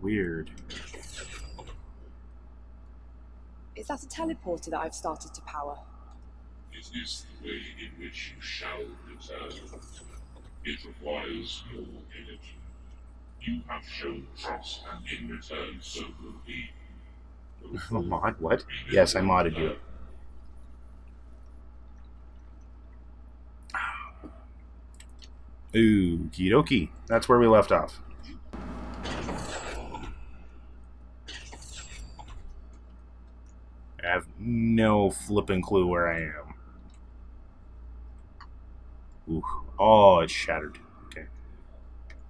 Weird. Is that a teleporter that I've started to power? It is the way in which you shall return. It requires your energy. You have shown trust, and in return, so will be. Oh, mod? What? Yes, I modded you. Okie dokie. That's where we left off. I have no flipping clue where I am. Ooh. Oh, it's shattered. Okay.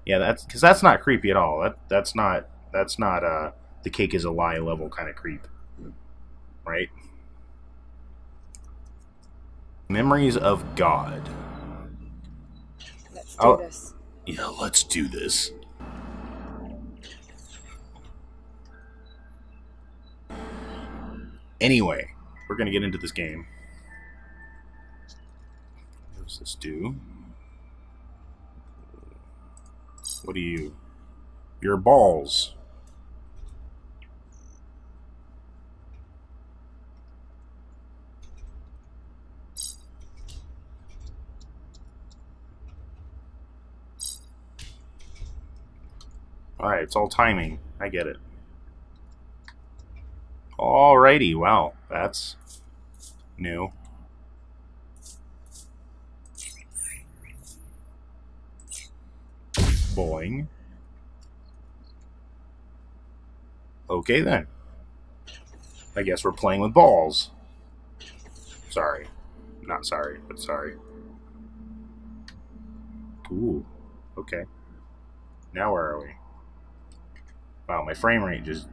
Yeah, that's because that's not creepy at all. That's not the cake is a lie level kind of creep. Right? Memories of God. Let's do this. Yeah, let's do this. Anyway, we're gonna get into this game. What does this do? What do you... Your balls. Alright, it's all timing. I get it. Alrighty, wow, that's new. Boing. Okay then. I guess we're playing with balls. Sorry. Not sorry, but sorry. Ooh. Okay. Now where are we? Wow, my frame rate just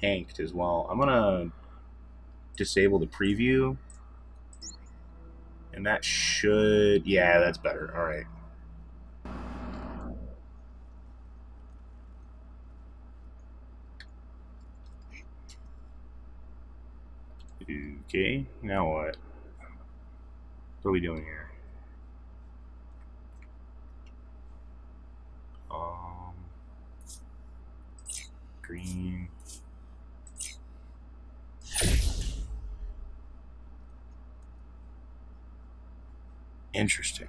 tanked as well. I'm gonna disable the preview. And that should... Yeah, that's better. Alright. Okay, now what? What are we doing here? Green. Interesting.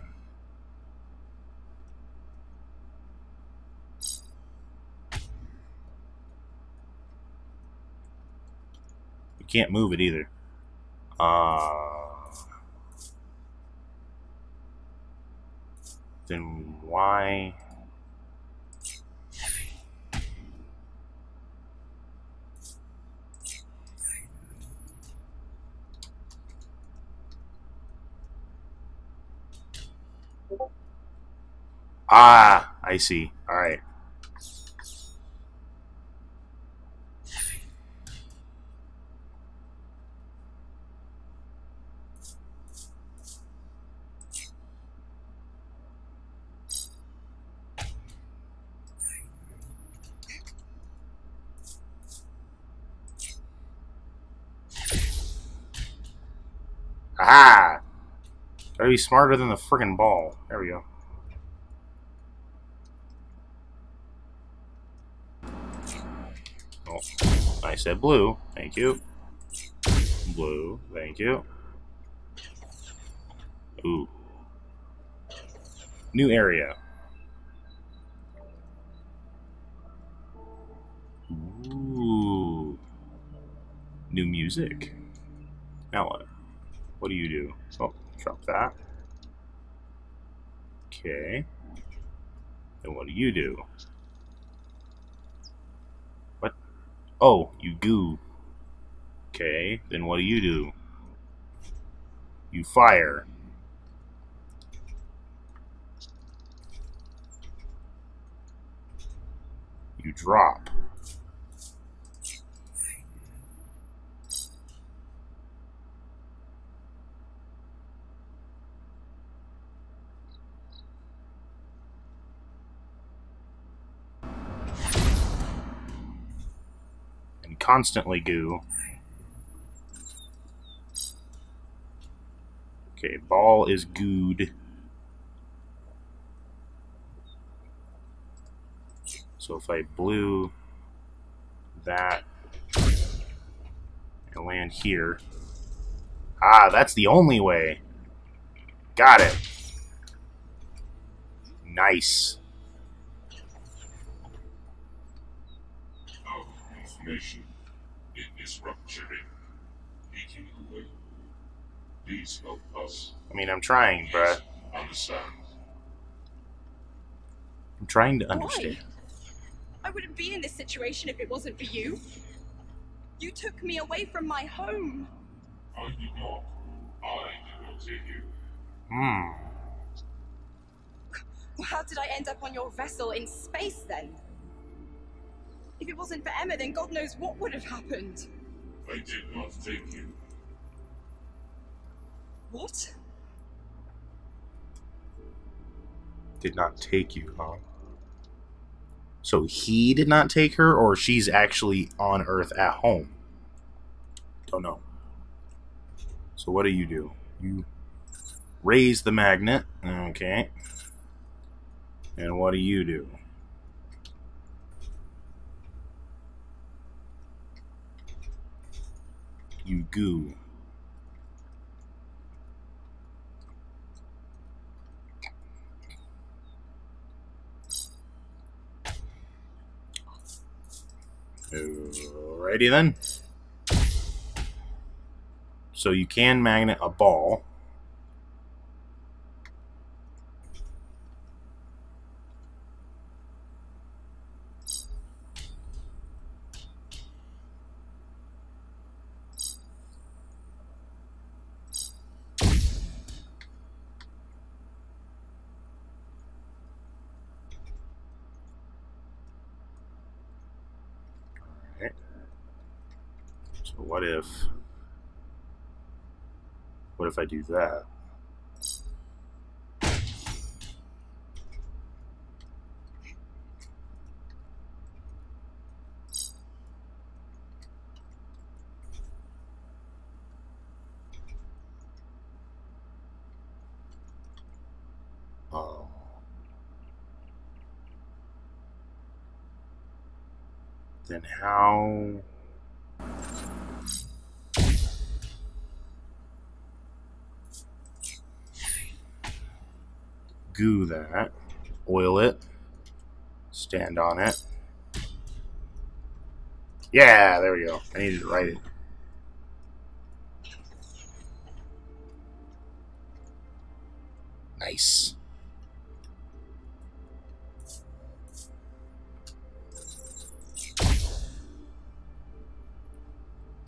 You can't move it either. Then why? Ah, I see. All right. Ah! Gotta be smarter than the friggin' ball. There we go. Oh, I said blue. Thank you. Blue. Thank you. Ooh. New area. Ooh. New music. Now what? What do you do? Oh, drop that. Okay. Then what do you do? What? Oh, you goo. Okay, then what do? You fire. You drop. Constantly goo. Okay, ball is gooed. So if I blew that and land here. Ah, that's the only way. Got it. Nice. Our transformation, it is rupturing, eating away. Please help us. I mean, I'm trying, bruh. I'm trying to understand. Why? I wouldn't be in this situation if it wasn't for you. You took me away from my home. I did not. I did not take you. Hmm. Well, how did I end up on your vessel in space then? If it wasn't for Emma, then God knows what would have happened. I did not take you. What? Did not take you, huh? So he did not take her, or she's actually on Earth at home? Don't know. So what do? You raise the magnet. Okay. And what do? You goo. Alrighty then. So you can magnet a ball. What if? What if I do that? Oh. Then how? Goo that, oil it, stand on it. Yeah, there we go. I needed to write it. Nice.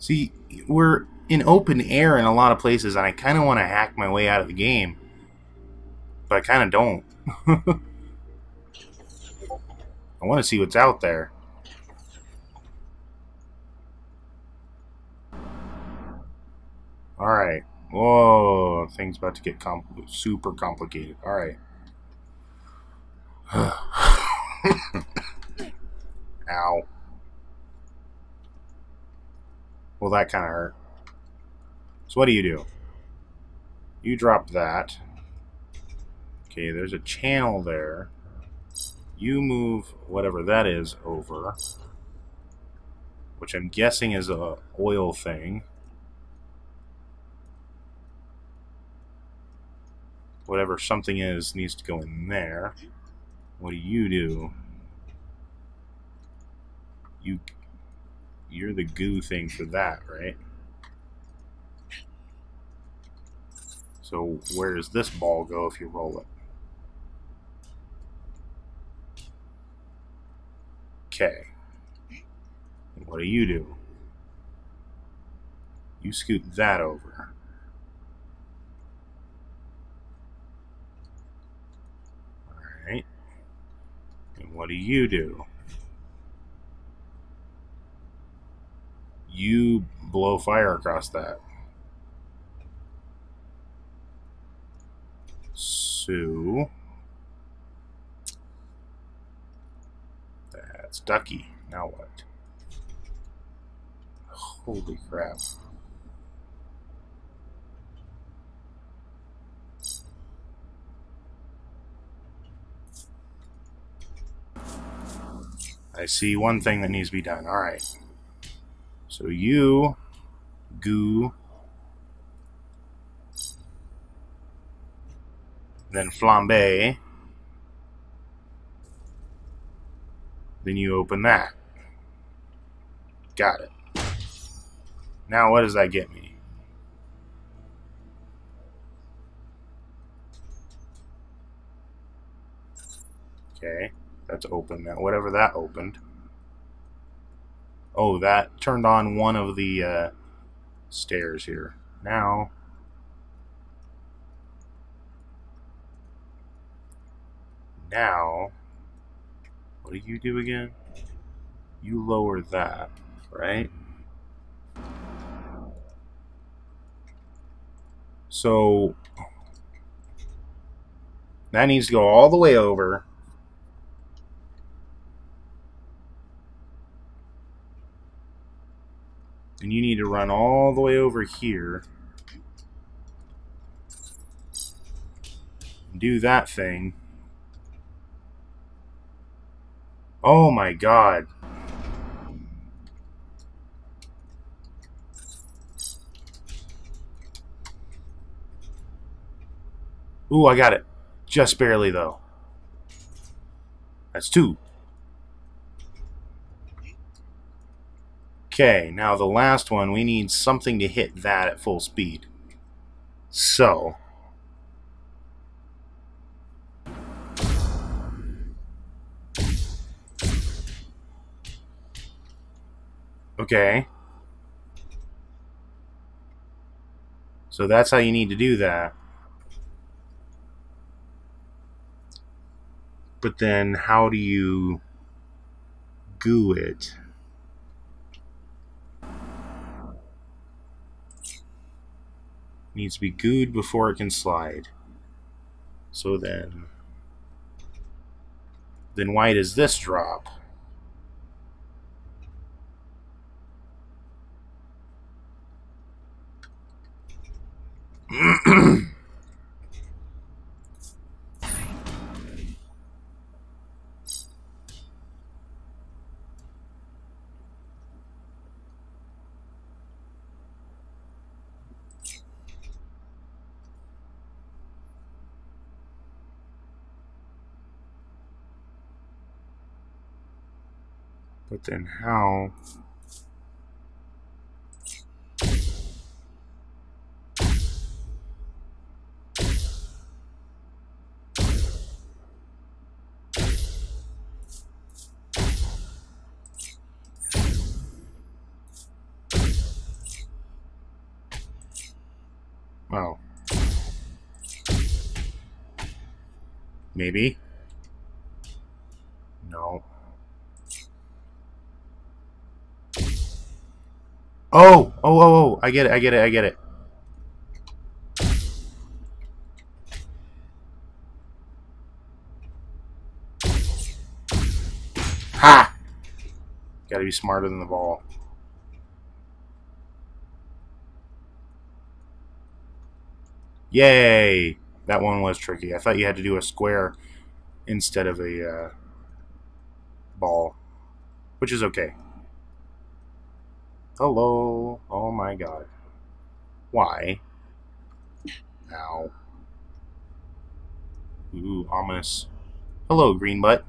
See, we're in open air in a lot of places, and I kind of want to hack my way out of the game. But I kind of don't. I want to see what's out there. Alright. Whoa. Thing's about to get super complicated. Alright. Ow. Well, that kind of hurt. So what do? You drop that. Okay, there's a channel there. You move whatever that is over, which I'm guessing is a oil thing. Whatever something is needs to go in there. What do? You're the goo thing for that, right? So where does this ball go if you roll it? Okay. And what do? You scoot that over. Alright. And what do? You blow fire across that. So that's Ducky. Now what? Holy crap. I see one thing that needs to be done. All right. So U, goo, then flambe, then you open that. Got it. Now what does that get me? Okay, that's open now. Whatever that opened. Oh, that turned on one of the stairs here. Now, what do you do again? You lower that, right? So that needs to go all the way over. And you need to run all the way over here. Do that thing. Oh my God. Ooh, I got it. Just barely, though. That's two. Okay, now the last one, we need something to hit that at full speed. So, okay. So that's how you need to do that. But then how do you goo it? Needs to be gooed before it can slide. So then why does this drop? But then how? Wow. Maybe. No. Oh, I get it. Ha! Gotta be smarter than the ball. Yay! That one was tricky. I thought you had to do a square instead of a ball, which is okay. Hello. Oh my God. Why? Ow. Ooh, ominous. Hello, green butt.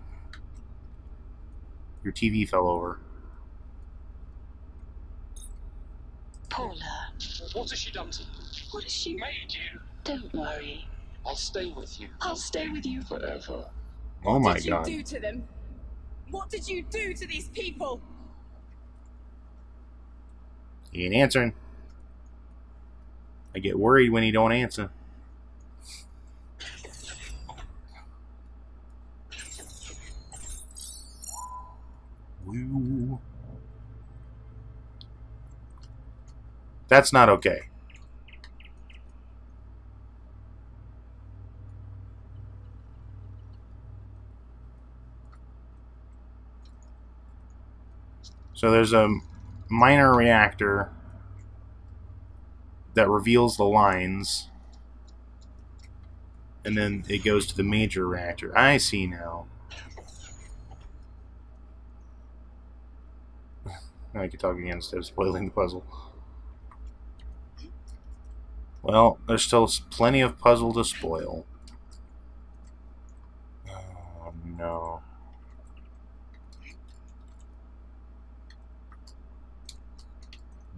Your TV fell over. Paula. What has she done to you? What has she made you? Don't worry. I'll stay with you. I'll stay with you forever. Oh my God. What did you do to them? What did you do to these people? He ain't answering. I get worried when he don't answer. Woo. That's not okay. So there's a minor reactor that reveals the lines, and then it goes to the major reactor. I see now. Now I can talk again instead of spoiling the puzzle. Well, there's still plenty of puzzle to spoil. Oh, no.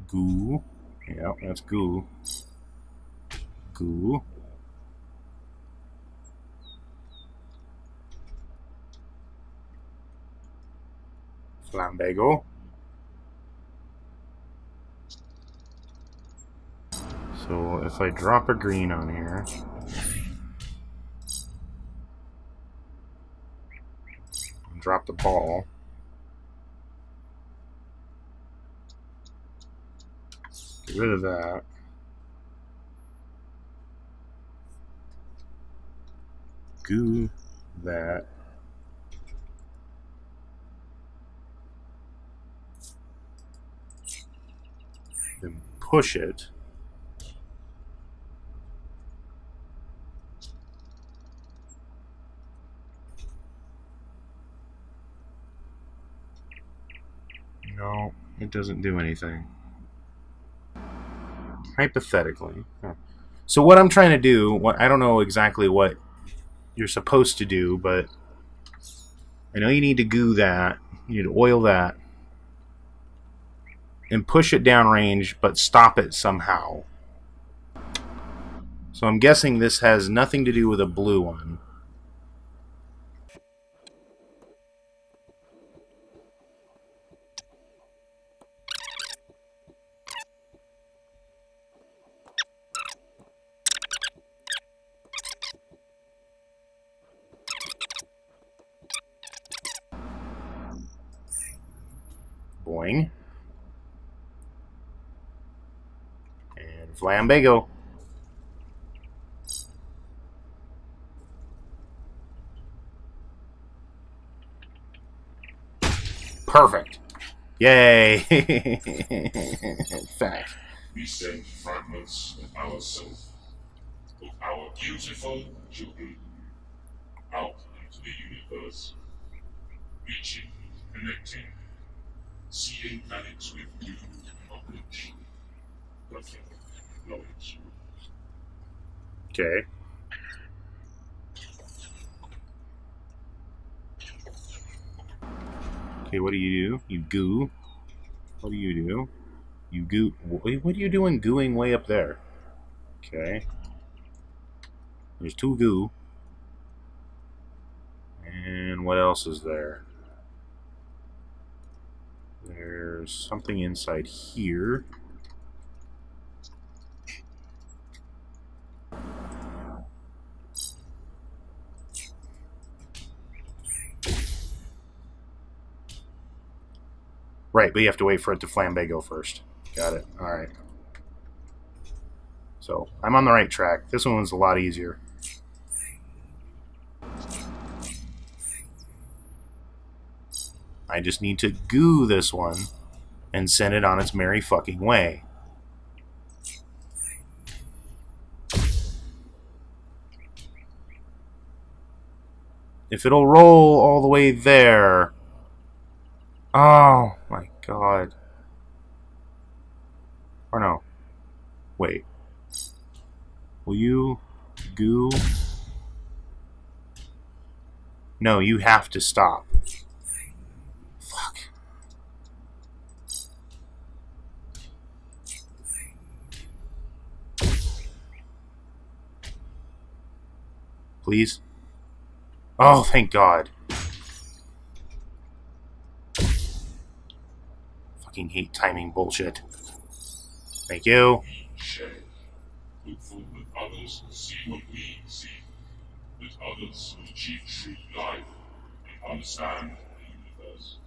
Goo. Yeah, that's goo. Goo. Flambago. So if I drop a green on here, drop the ball. Get rid of that. Goo that. Then push it. No, it doesn't do anything. Hypothetically. Huh. So what I'm trying to do, what I don't know exactly what you're supposed to do, but I know you need to goo that, you need to oil that, and push it downrange, but stop it somehow. So I'm guessing this has nothing to do with a blue one. Boing. And Flambago. Perfect. Yay. Fact. We send fragments of ourselves, of our beautiful children, out into the universe, reaching, connecting, seeing planets with new knowledge. Nothing but knowledge. Okay. Okay, what do you do? You goo. What do you do? You goo. What are you doing gooing way up there? Okay. There's two goo. And what else is there? There's something inside here. Right, but you have to wait for it to flambago first. Got it. Alright. So, I'm on the right track. This one's a lot easier. I just need to goo this one and send it on its merry fucking way. If it'll roll all the way there. Oh my god. Or no. Wait. Will you goo? No, you have to stop. Please. Oh, thank God. Fucking hate timing bullshit. Thank you. Look forward with others and see what we see. With others who achieve true life and understand the universe.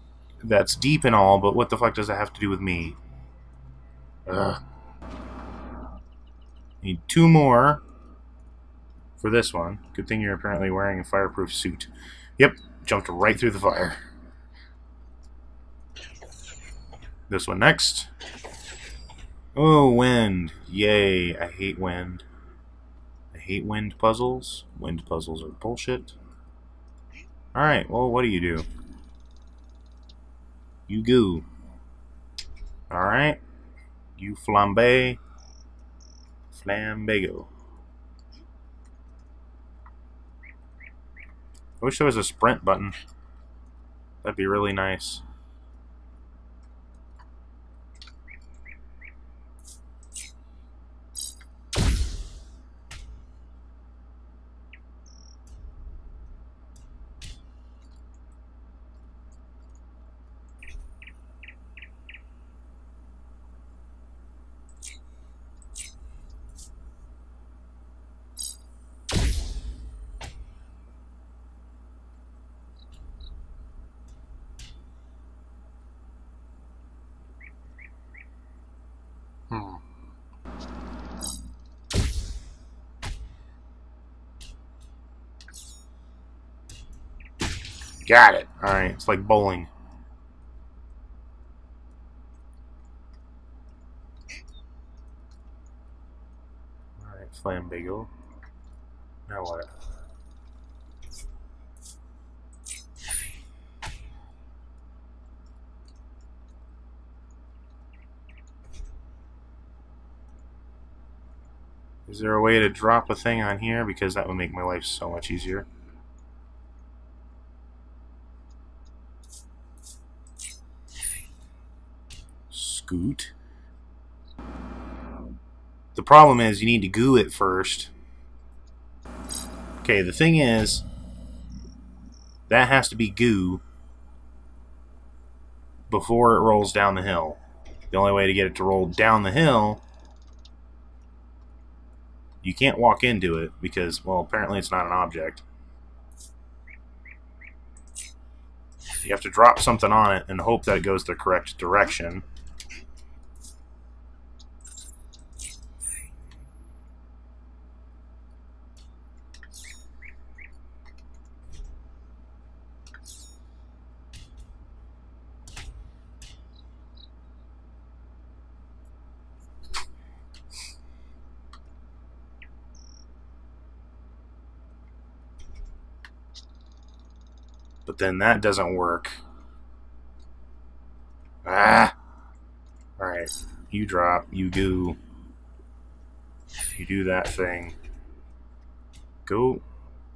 That's deep and all, but what the fuck does that have to do with me? Ugh. Need two more. For this one. Good thing you're apparently wearing a fireproof suit. Yep, jumped right through the fire. This one next. Oh, wind. Yay, I hate wind. I hate wind puzzles. Wind puzzles are bullshit. Alright, well, what do? You goo. Alright. You flambe. Flambago. I wish there was a sprint button. That'd be really nice. Got it. Alright, it's like bowling. Alright, Flambeagle. Now what? Is there a way to drop a thing on here? Because that would make my life so much easier. Scoot. The problem is you need to goo it first. Okay, the thing is that has to be goo before it rolls down the hill. The only way to get it to roll down the hill, you can't walk into it because, well, apparently it's not an object. You have to drop something on it and hope that it goes the correct direction. But then that doesn't work. Ah! Alright. You drop. You goo. You do that thing. Go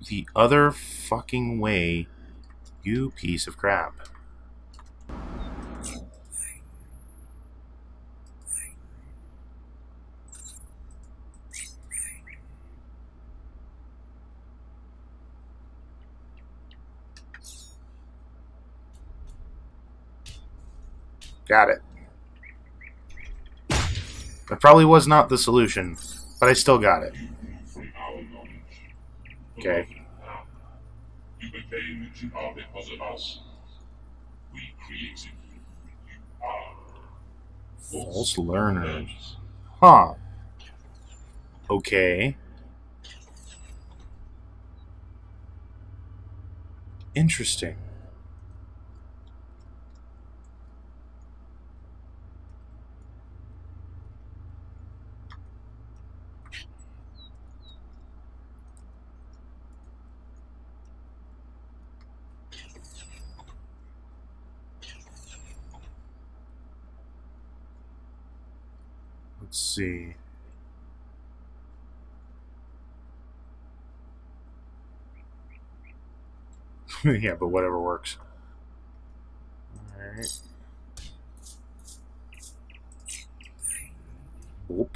the other fucking way, you piece of crap. Got it. That probably was not the solution, but I still got it. Okay. You became what you are because of us. We created you. You are false learners. Huh. Okay. Interesting. Let's see. Yeah, but whatever works. Alright. Boop.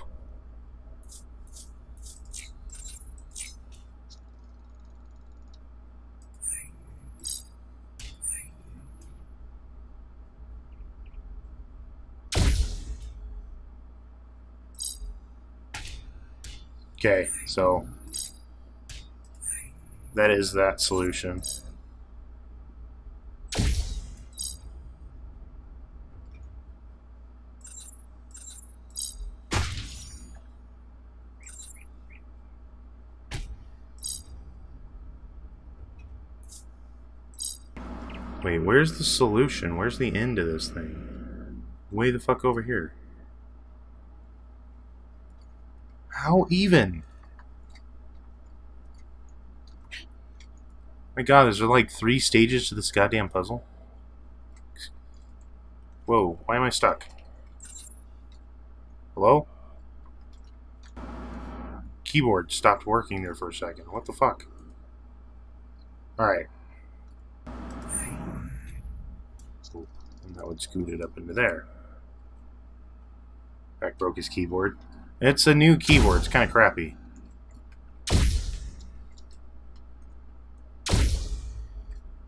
Okay, so that is that solution. Wait, where's the solution? Where's the end of this thing? Way the fuck over here. How even? My god, is there like 3 stages to this goddamn puzzle? Whoa, why am I stuck? Hello? Keyboard stopped working there for a second. What the fuck? Alright. Cool. And that would scoot it up into there. In fact, broke his keyboard. It's a new keyboard. It's kind of crappy.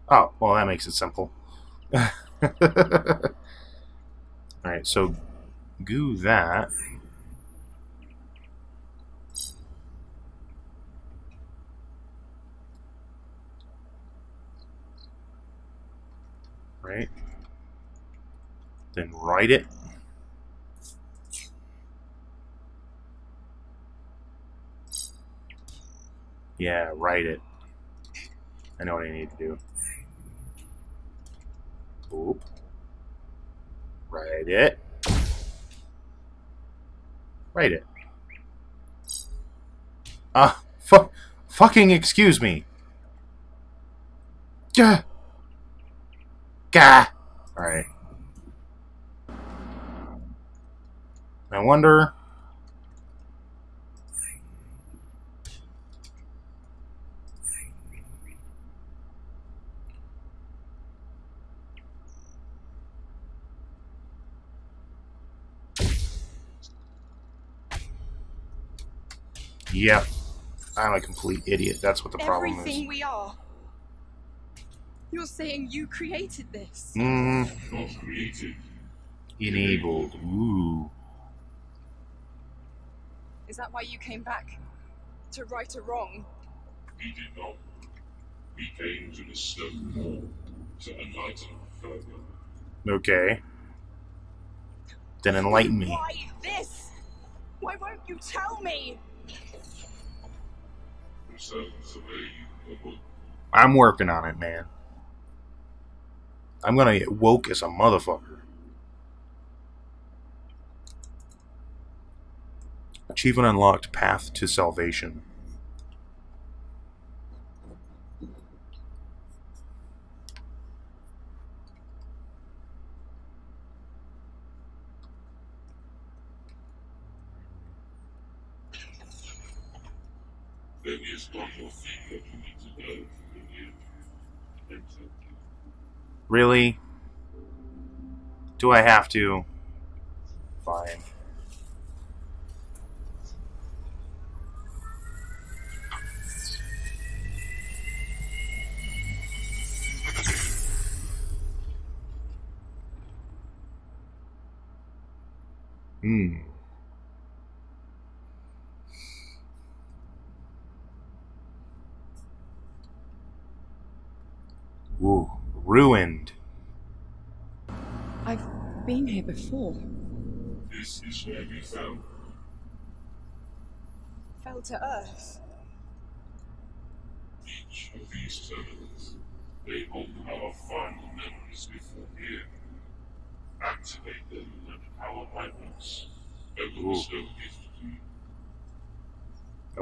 Oh, well, that makes it simple. Alright, so goo that. Right. Then write it. Yeah, write it. I know what I need to do. Boop. Write it. Write it. Fucking excuse me. Gah. Gah. Alright. I wonder... Yep. I'm a complete idiot. That's what the problem is. Everything we are. You're saying you created this. Mm-hmm. Not created. Enabled. Ooh. Is that why you came back? To right a wrong? We did not. We came to this stone wall to enlighten further. Okay. Then enlighten me. Why this? Why won't you tell me? I'm working on it, man. I'm gonna get woke as a motherfucker. Achievement unlocked, path to salvation. Really? Do I have to? Fine. Hmm. Ooh, ruined. I've been here before. This is where we fell. Fell to earth. Each of these terminals, they hold our final memories before here. Activate them and power vibrance. Open the stone gift to you.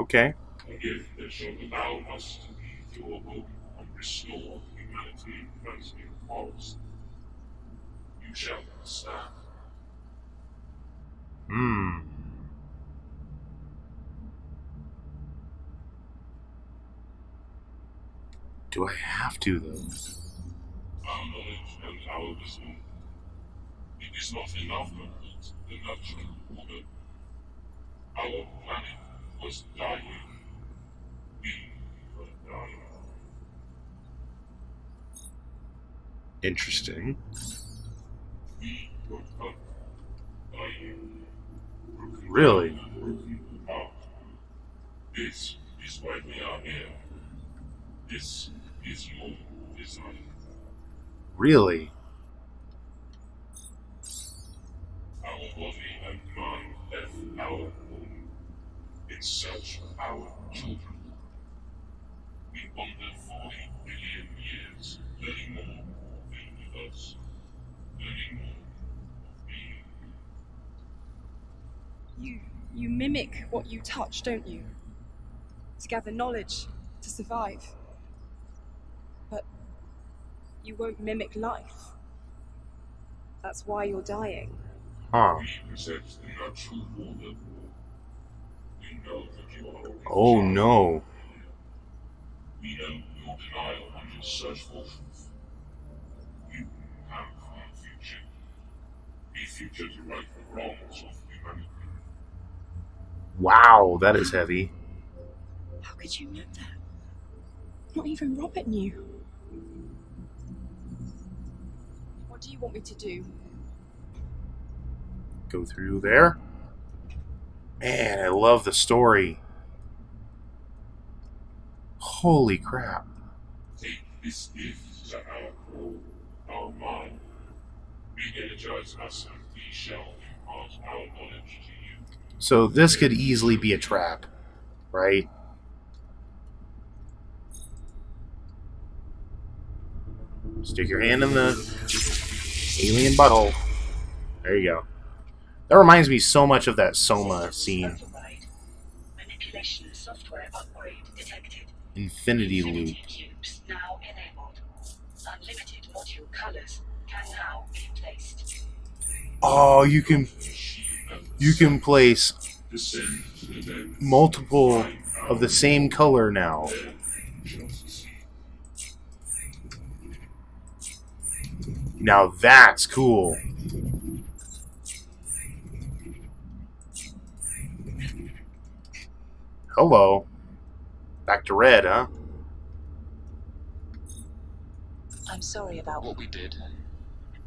Okay. A gift that shall allow us to be your home and restore humanity first in the forest. You shall understand. Hmm. Do I have to, though? Our knowledge and our wisdom. It is not enough to meet the natural order. Our planet was dying. We were dying. Interesting. Really? This is why we are here. This is your design. Really? Our body and mind left our home in search of our children. We wandered for 8 billion years, learning more of the universe, learning more. You mimic what you touch, don't you? To gather knowledge, to survive. But you won't mimic life. That's why you're dying. Oh no. Wow, that is heavy. How could you know that? Not even Robert knew. What do you want me to do? Go through there. Man, I love the story. Holy crap. Take this gift to our core, our mind. Re-energize us and we shall impart our knowledge to you. So this could easily be a trap, right? Stick your hand in the alien butthole. There you go. That reminds me so much of that Soma scene. Manipulation software upgrade detected. Infinity loop. Cubes now enabled. Unlimited module colors can now be placed. Oh, you can place multiple of the same color now. Now that's cool. Hello. Back to red, huh? I'm sorry about what we did.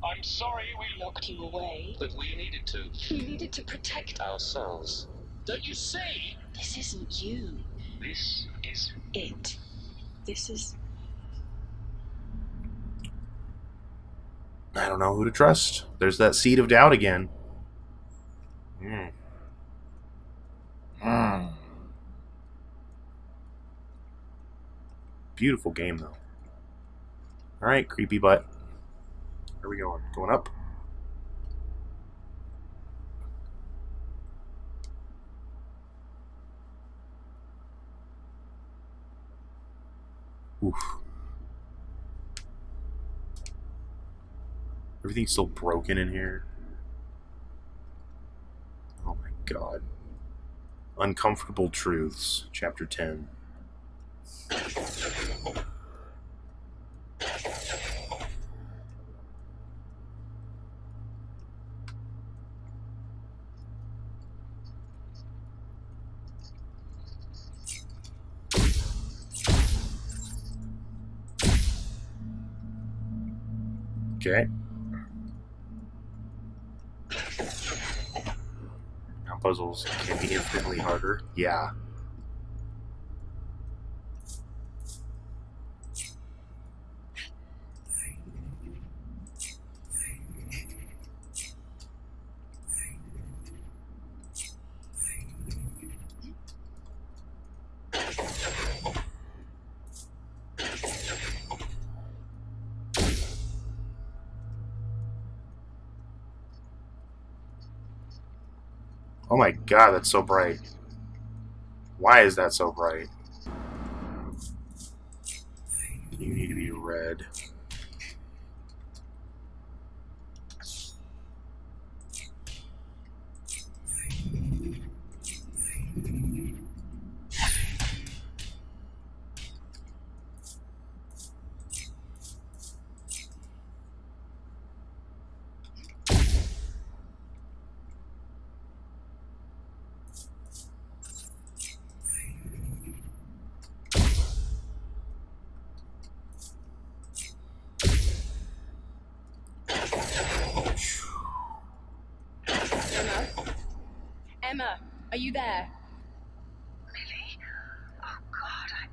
I'm sorry we locked you away. But we needed to. We needed to protect ourselves. Don't you see? This isn't you. This is it. This is... I don't know who to trust. There's that seed of doubt again. Beautiful game, though. Alright, creepy butt. Where are we going? Going up? Oof. Everything's still broken in here. Oh my god. Uncomfortable Truths, Chapter 10. Okay. Puzzles can be infinitely harder. Yeah. Oh my god, that's so bright. Why is that so bright? You need to be red. Emma, are you there? Millie? Oh god, I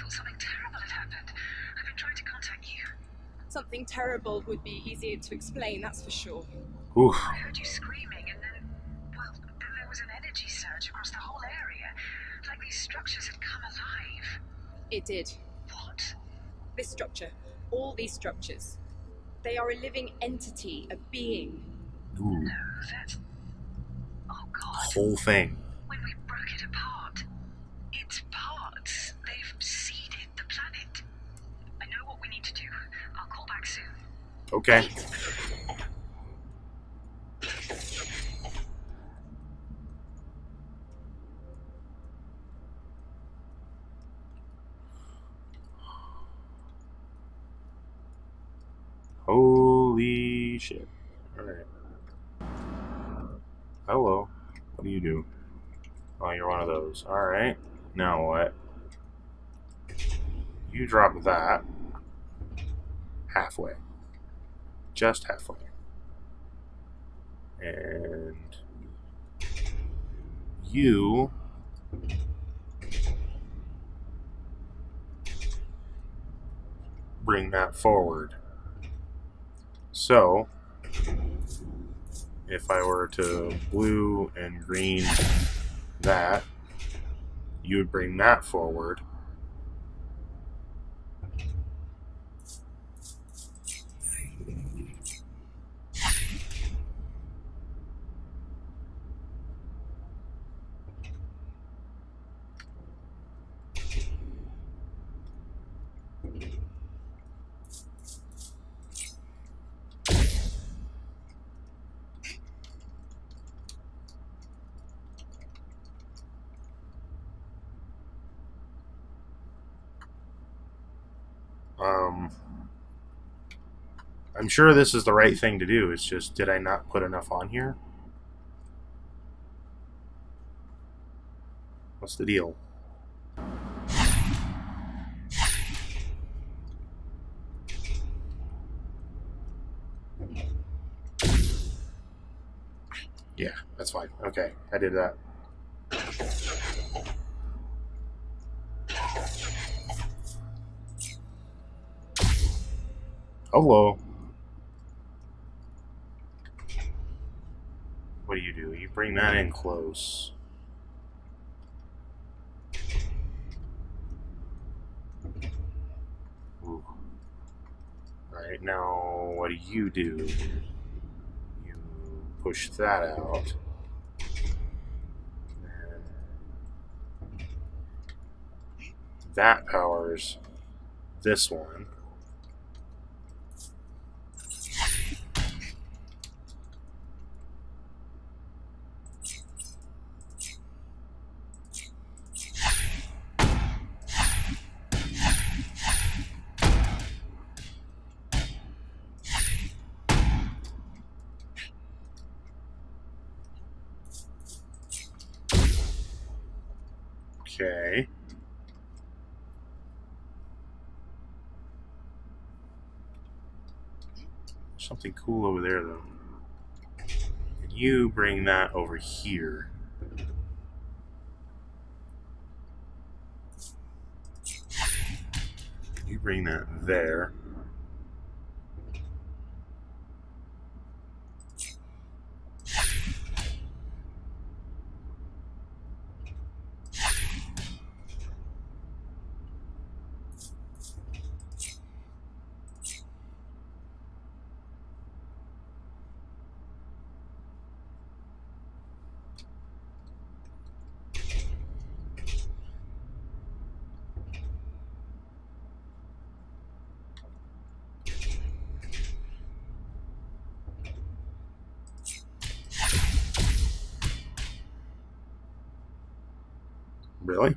thought something terrible had happened. I've been trying to contact you. Something terrible would be easier to explain, that's for sure. Oof. I heard you screaming and then, well, there was an energy surge across the whole area. Like these structures had come alive. It did. What? This structure, all these structures. They are a living entity, a being. Ooh. No, that's... whole thing. When we broke it apart, its parts, they've seeded the planet. I know what we need to do. I'll call back soon. Okay. Holy shit. Alright. Hello. What do? Oh, you're one of those. Alright. Now what? You drop that. Halfway. Just halfway. And you bring that forward. So if I were to blue and green that, you would bring that forward. I'm sure this is the right thing to do. It's just, did I not put enough on here? What's the deal? Yeah, that's fine. Okay, I did that. Hello. What do? You bring that in close. Ooh. All right, now what do? You push that out. And that powers this one. Okay. Something cool over there, though. And you bring that over here. You bring that there. Really?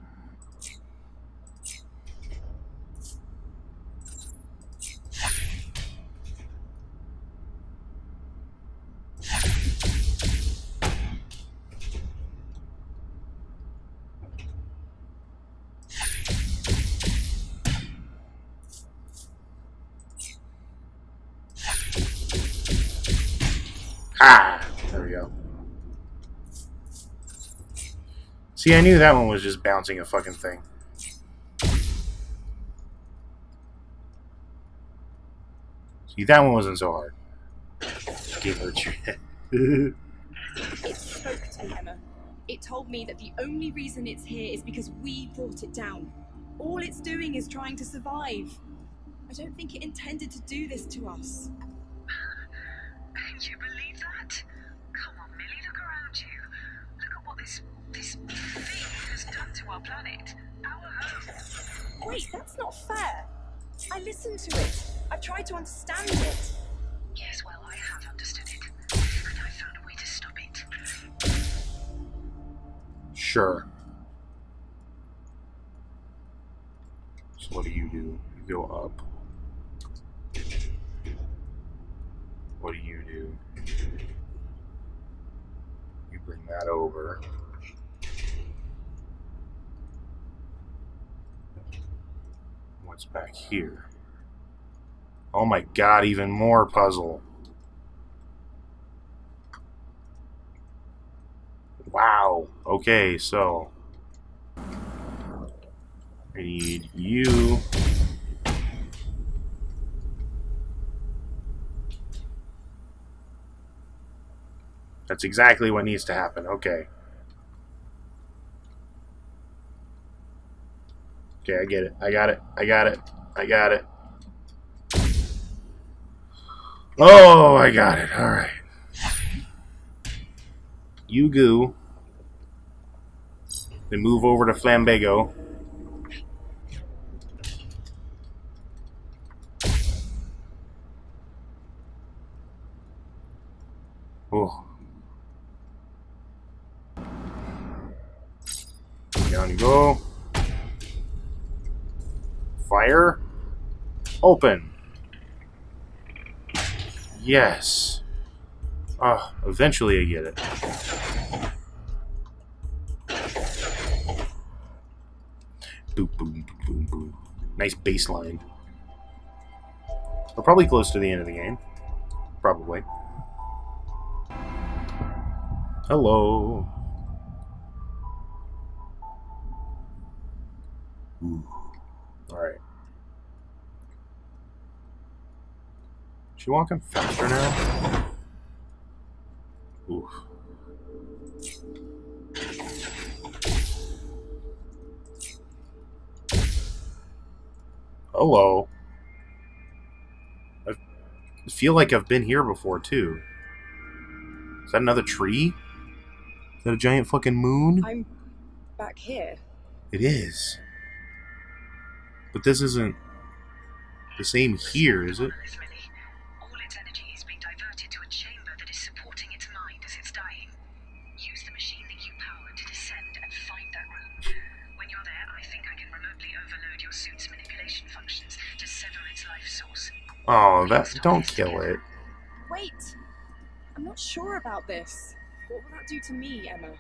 Ah! There we go. See, I knew that one was just bouncing a fucking thing. See, that one wasn't so hard. Give her a try. It spoke to me, Emma. It told me that the only reason it's here is because we brought it down. All it's doing is trying to survive. I don't think it intended to do this to us. You believe that? Come on, Millie, look around you. Look at what this thing has done to our planet, our home. Wait, that's not fair. I listened to it. I tried to understand it. Yes, well, I have understood it. And I found a way to stop it. Sure. So what do? You go up. What do? do, you bring that over. What's back here? Oh my god, even more puzzle. Wow. Okay, so I need you. That's exactly what needs to happen. Okay. Okay, I get it. I got it. I got it. I got it. Oh, I got it. All right. You goo. Then move over to Flambago. Oh. Down you go. Fire. Open. Yes. Ah, eventually I get it. Boom, boom, boom, boom. Nice baseline. We're probably close to the end of the game. Probably. Hello. Ooh. Alright. Is she walking faster now? Oof. Hello. I feel like I've been here before, too. Is that another tree? Is that a giant fucking moon? I'm back here. It is. But this isn't the same here, is it? All its energy is being diverted to a chamber that is supporting its mind as it's dying. Use the machine that you powered to descend and find that room. When you're there, I think I can remotely overload your suit's manipulation functions to sever its life source. Oh, that don't kill it. Wait, I'm not sure about this. What will that do to me, Emma?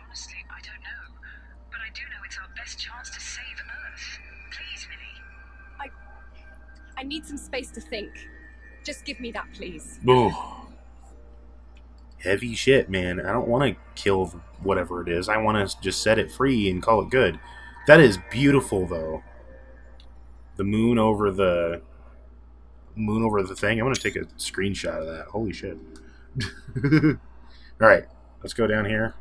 Honestly, I don't know. But I do know it's our best chance to save Earth. Please, Minnie. I need some space to think. Just give me that, please. Oh. Heavy shit, man. I don't want to kill whatever it is. I want to just set it free and call it good. That is beautiful, though. The moon over the... moon over the thing. I'm going to take a screenshot of that. Holy shit. Alright. Let's go down here.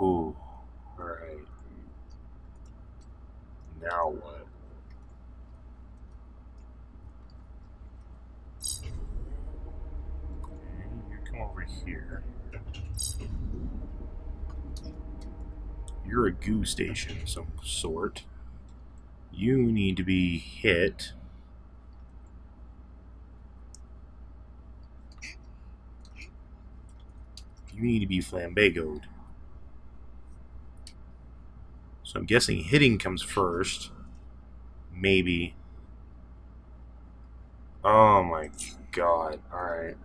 Ooh, alright. Now what? Okay, you come over here. You're a goo station of some sort. You need to be hit. You need to be flambagoed. So I'm guessing hitting comes first. Maybe. Oh my god. Alright.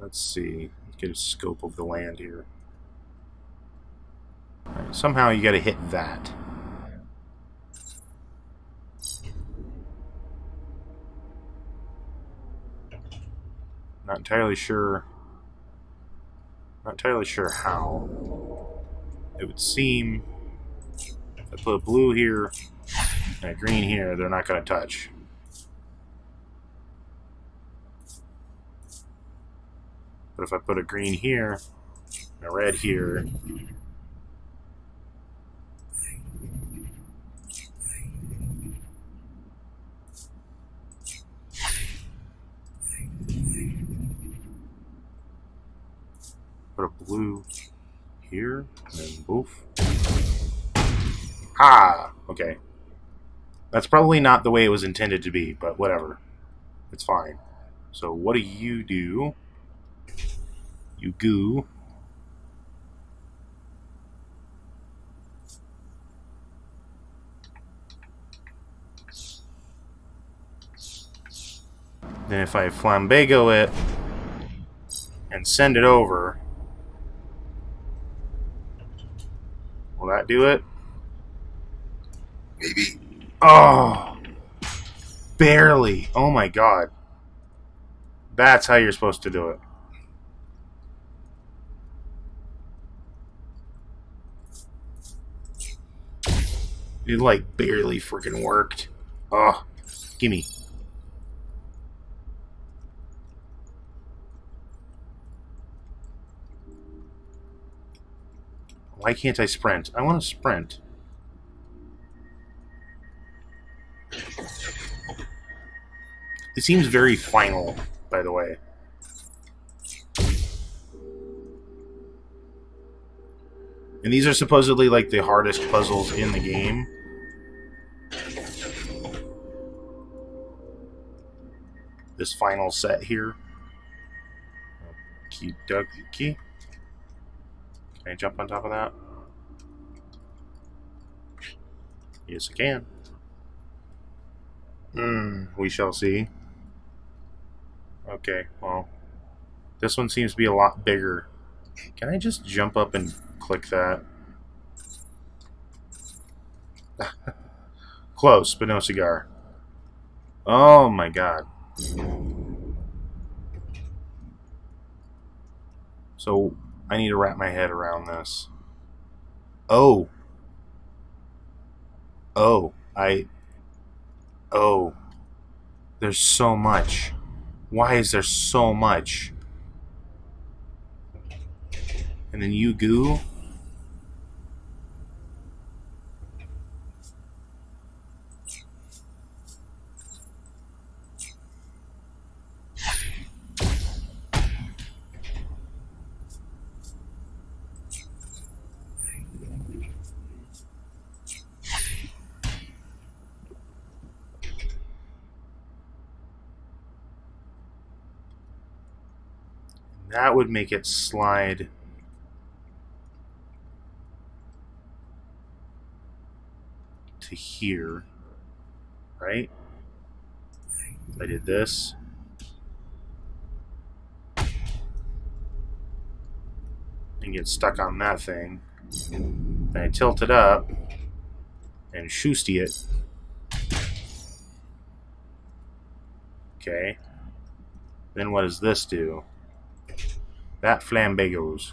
Let's see. Let's get a scope of the land here. Alright, somehow you gotta hit that. Not entirely sure. Not entirely sure how. It would seem if I put a blue here and a green here, they're not going to touch. But if I put a green here and a red here, put a blue here, and then boof. Ah! Okay. That's probably not the way it was intended to be, but whatever. It's fine. So what do? You goo. Then if I flambago it and send it over, will that do it? Maybe. Oh, barely. Oh my god. That's how you're supposed to do it. It like barely freaking worked. Oh, gimme. Why can't I sprint? I want to sprint. It seems very final, by the way. And these are supposedly like the hardest puzzles in the game. This final set here. Okie dokie. Can I jump on top of that? Yes, I can. We shall see. Okay, well, this one seems to be a lot bigger. Can I just jump up and click that? Close, but no cigar. Oh my god. So, I need to wrap my head around this. Oh. Oh. Oh. There's so much. Why is there so much? And then you goo. That would make it slide. To here, right? I did this. And get stuck on that thing. And I tilt it up and shoosty it. Okay. Then what does this do? That flambagoes.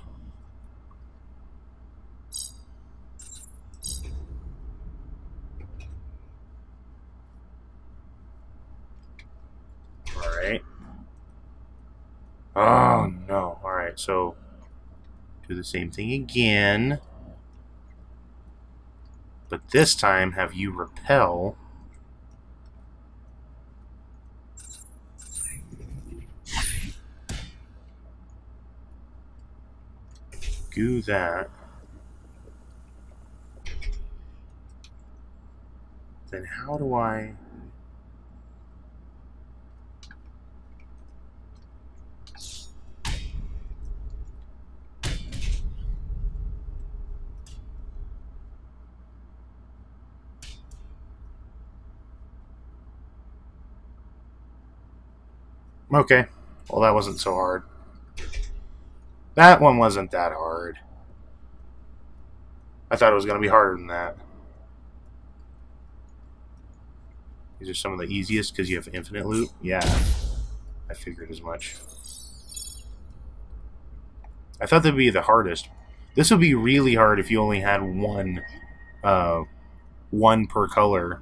Oh no, alright, so do the same thing again, but this time have you repel. Do that. Then how do I... Okay, well that wasn't so hard. That one wasn't that hard. I thought it was going to be harder than that. These are some of the easiest because you have infinite loop. Yeah, I figured as much. I thought that would be the hardest. This would be really hard if you only had one per color.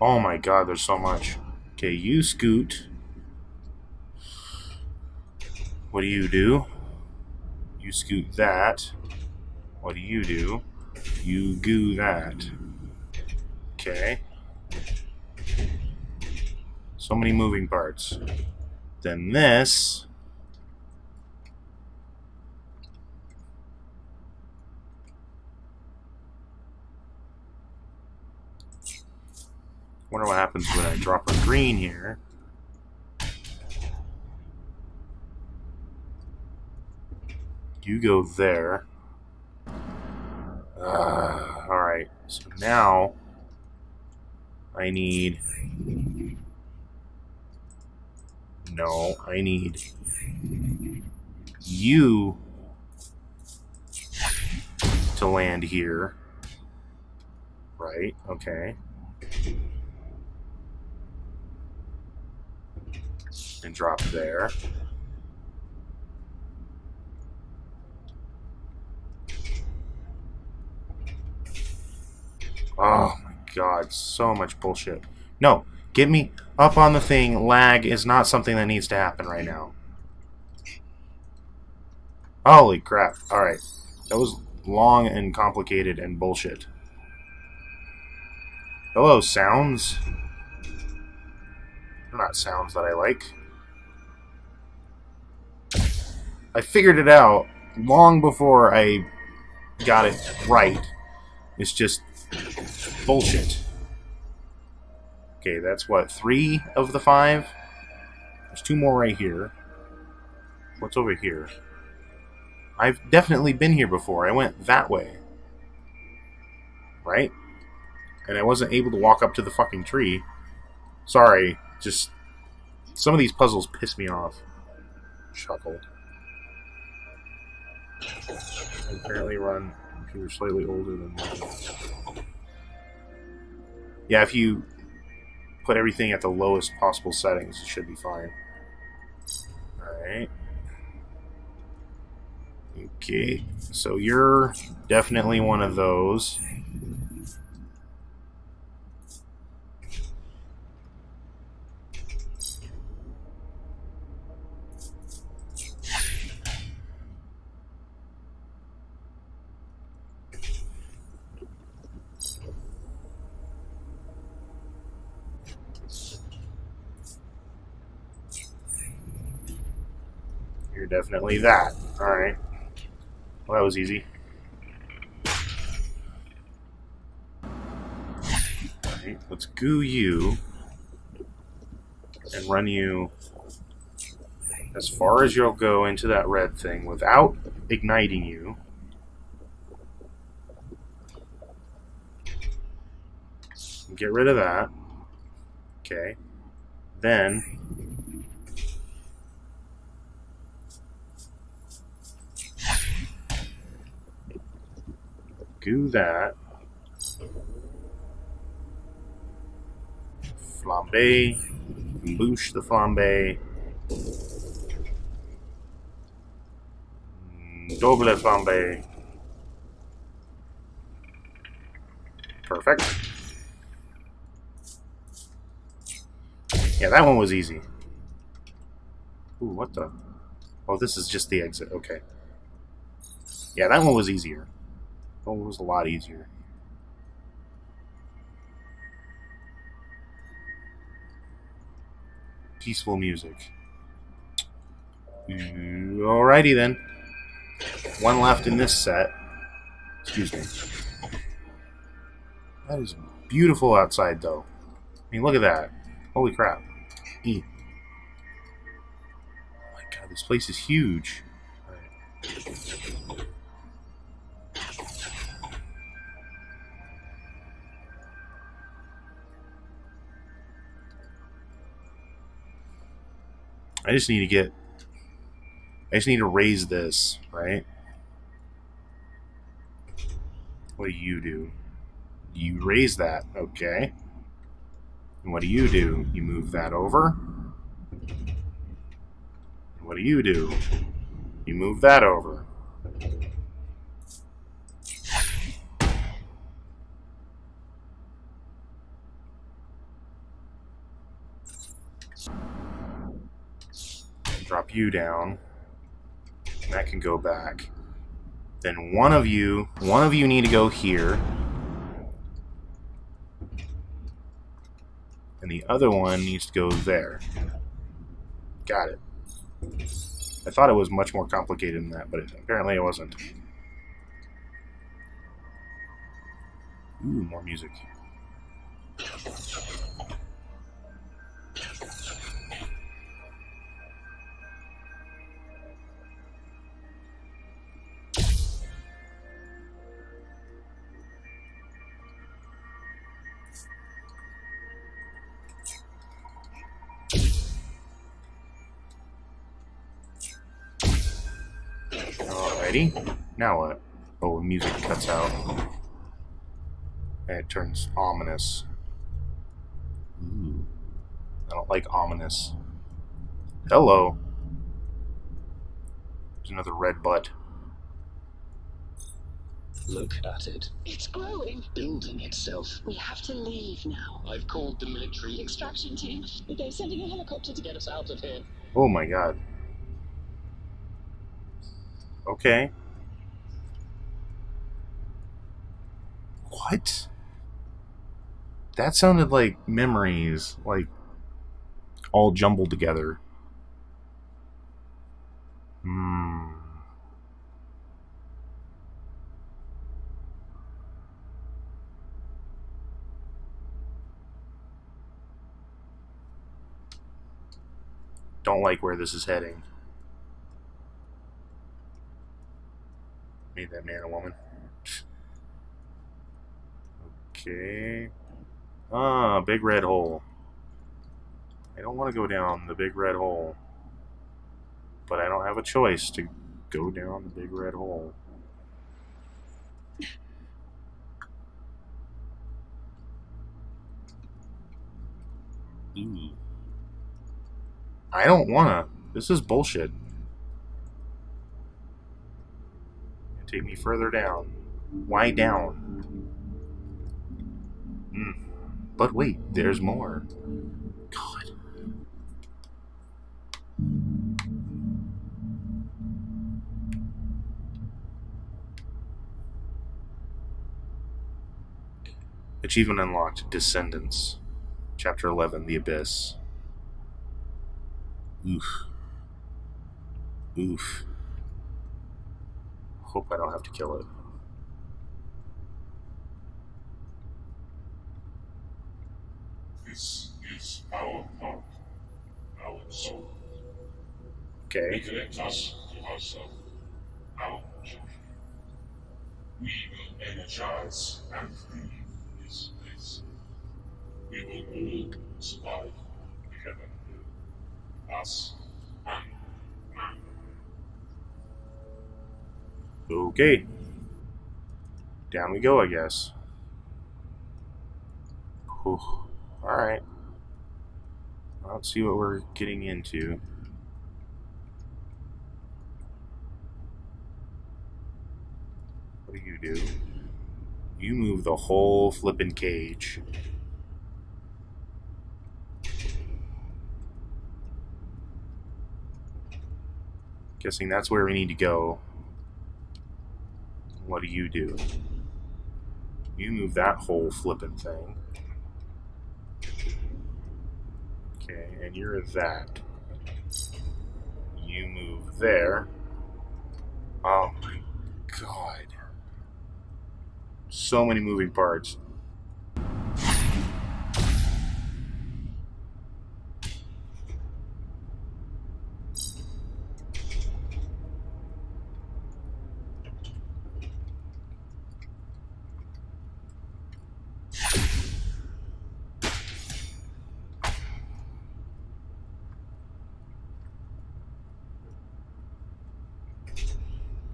Oh my god, there's so much. Okay, you scoot. What do? You scoot that. What do? You goo that. Okay. So many moving parts. Then this. Wonder what happens when I drop a green here. You go there. Alright, so now I need... No, I need you to land here. Right, okay. And drop there. Oh my god, so much bullshit. No, get me up on the thing. Lag is not something that needs to happen right now. Holy crap. Alright, that was long and complicated and bullshit. Hello, sounds. They're not sounds that I like. I figured it out long before I got it right. It's just bullshit. Okay, that's what, 3 of the 5? There's 2 more right here. What's over here? I've definitely been here before. I went that way. Right? And I wasn't able to walk up to the fucking tree. Sorry, just... Some of these puzzles piss me off. Chuckle. I apparently run... You're slightly older than me. Yeah, if you put everything at the lowest possible settings, it should be fine. Alright. Okay, so you're definitely one of those. Definitely that. Alright. Well, that was easy. Alright, let's goo you and run you as far as you'll go into that red thing without igniting you. Get rid of that. Okay. Then... do that. Flambe. Boosh the flambe. Double flambe. Perfect. Yeah, that one was easy. Ooh, what the? Oh, this is just the exit. Okay. Yeah, that one was easier. Oh, it was a lot easier. Peaceful music. Alrighty then. One left in this set. Excuse me. That is beautiful outside, though. I mean, look at that. Holy crap. E. Oh my god, this place is huge. All right. I just need to get... I just need to raise this, right? What do? You raise that, okay. And what do? You move that over. And what do? You move that over. Drop you down, and that can go back. Then one of you need to go here, and the other one needs to go there. Got it. I thought it was much more complicated than that, but apparently it wasn't. Ooh, more music. Alrighty. Now what? Oh, music cuts out. And it turns ominous. Ooh. I don't like ominous. Hello. There's another red butt. Look at it. It's growing. Building itself. We have to leave now. I've called the military extraction team. They're sending a helicopter to get us out of here. Oh my god. Okay. What? That sounded like memories, like all jumbled together. Don't like where this is heading. Made that man a woman. Okay. Ah, big red hole. I don't want to go down the big red hole. But I don't have a choice to go down the big red hole. Ooh. I don't wanna. This is bullshit. Take me further down. Why down? But wait, there's more. God. Achievement unlocked. Descendants. Chapter 11. The Abyss. Oof. Oof. Hope I don't have to kill it. This is our part, our soul. Okay. Reconnect us to ourselves, our children. We will energize and leave this place. We will all survive together. Us and man. Okay. Down we go, I guess. Whew. Alright. Let's see what we're getting into. What do? You move the whole flippin' cage. Guessing that's where we need to go. What do? You move that whole flippin' thing. Okay, and you're that. You move there. Oh my god. So many moving parts.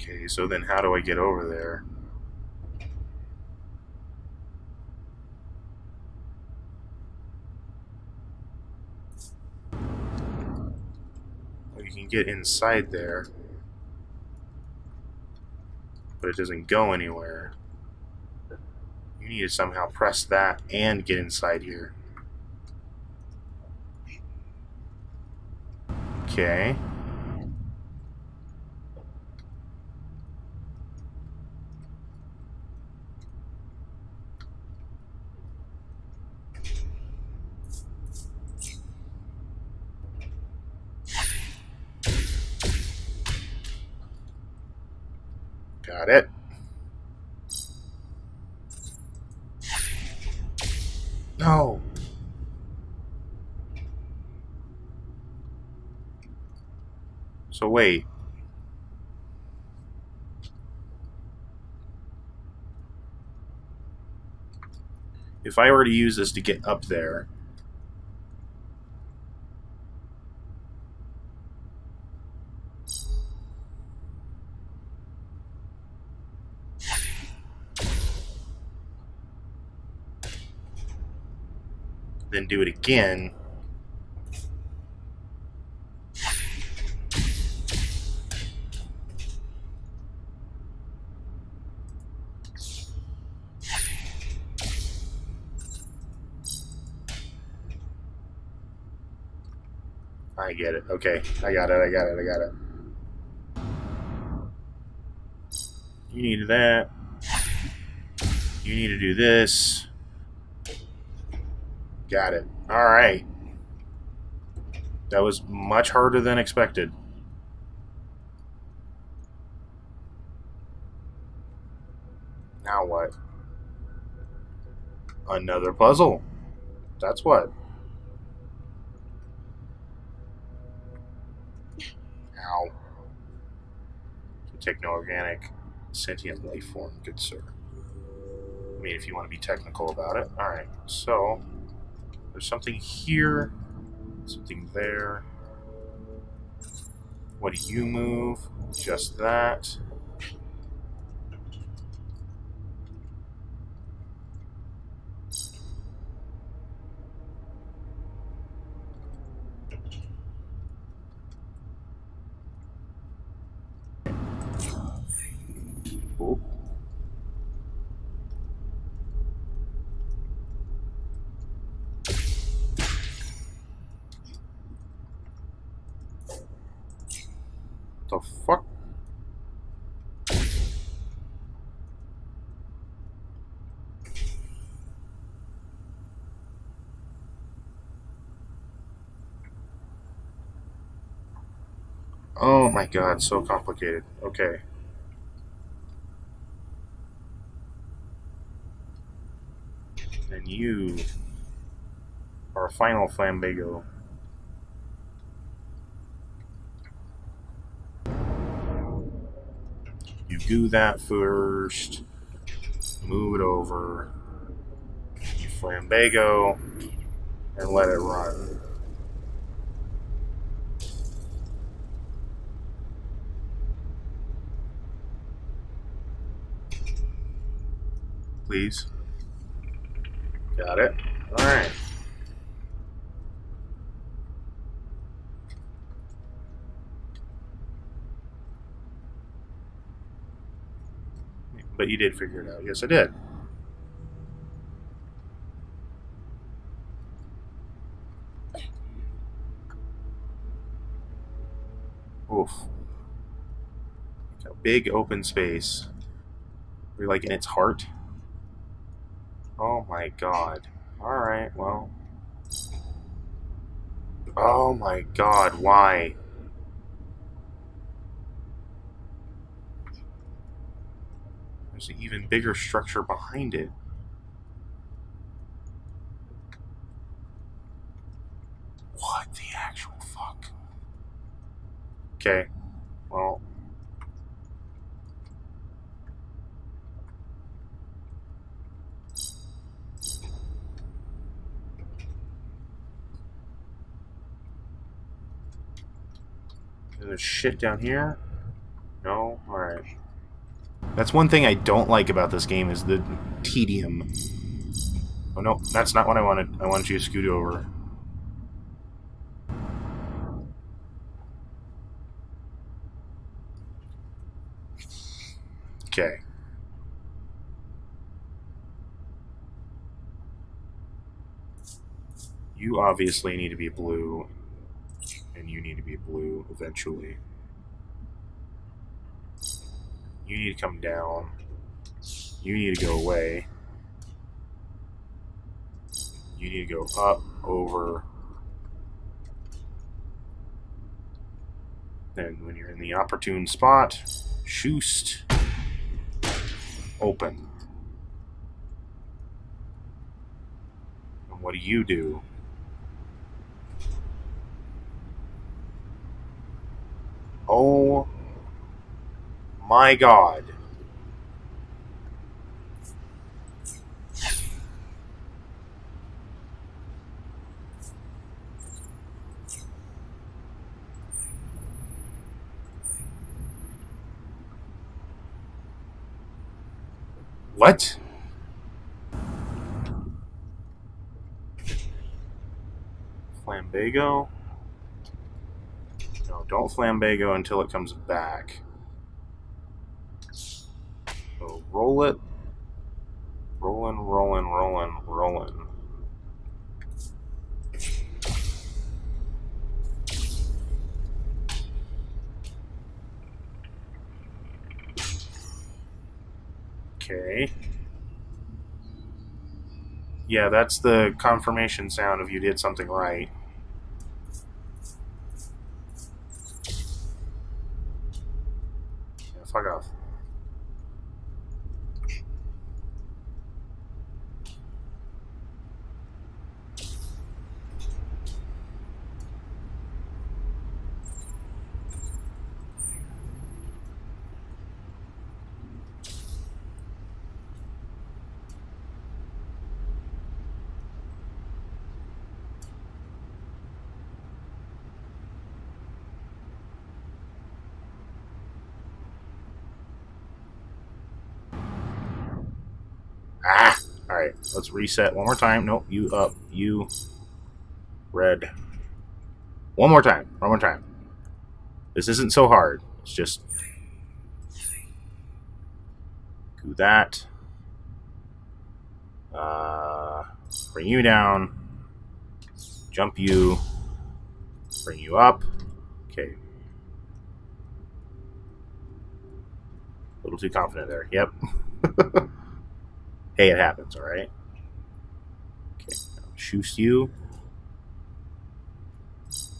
Okay, so then how do I get over there? Well, you can get inside there, but it doesn't go anywhere. You need to somehow press that and get inside here. Okay. Got it. No. So wait. If I were to use this to get up there, then do it again. I get it. Okay. I got it. You need that. You need to do this. Got it. All right. That was much harder than expected. Now what? Another puzzle. That's what. Ow. Techno-organic sentient life form, good sir. I mean, if you want to be technical about it. Alright, so there's something here, something there. What do you move? Just that. The fuck? Oh my god, so complicated. Okay. And you are a final flambago. Do that first, move it over, flambago, and let it run. Please. Got it. All right. But you did figure it out. Yes, I did. Oof. A big open space. We're like in its heart. Oh my god. Alright, well. Oh my god, why? There's an even bigger structure behind it. What the actual fuck? Okay, well. There's shit down here? No? Alright. That's one thing I don't like about this game is the tedium. Oh no, that's not what I wanted. I wanted you to scoot over. Okay. You obviously need to be blue, and you need to be blue eventually. You need to come down. You need to go away. You need to go up, over. Then when you're in the opportune spot, schoost. Open. And what do? Oh. My god. What? flambago. No, don't flambago until it comes back. So roll it. Rolling, rolling, rolling, rolling. Okay. Yeah, that's the confirmation sound if you did something right. Yeah, fuck off. Alright, let's reset one more time. Nope, you up, you red. One more time. This isn't so hard. It's just do that. Bring you down. Jump you. Bring you up. Okay. A little too confident there. Yep. Hey, it happens, alright? Okay, now shoot you.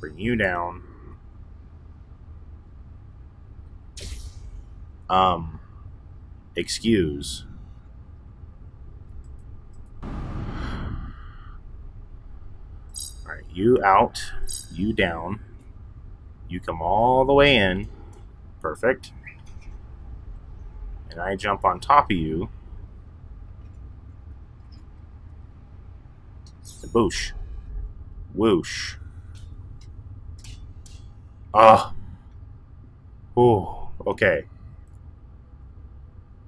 Bring you down. Excuse. Alright, you out, you down. You come all the way in. Perfect. And I jump on top of you. Boosh. Whoosh. Ah. Oh, okay.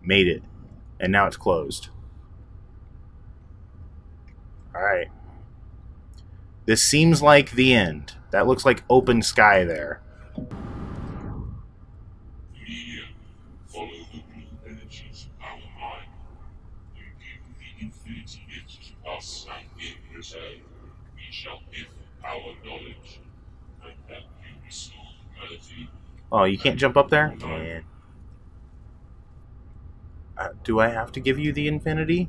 Made it. And now it's closed. Alright. This seems like the end. That looks like open sky there. We shall give our knowledge, and that we restore humanity. Oh, you can't jump up there? Man. Do I have to give you the infinity?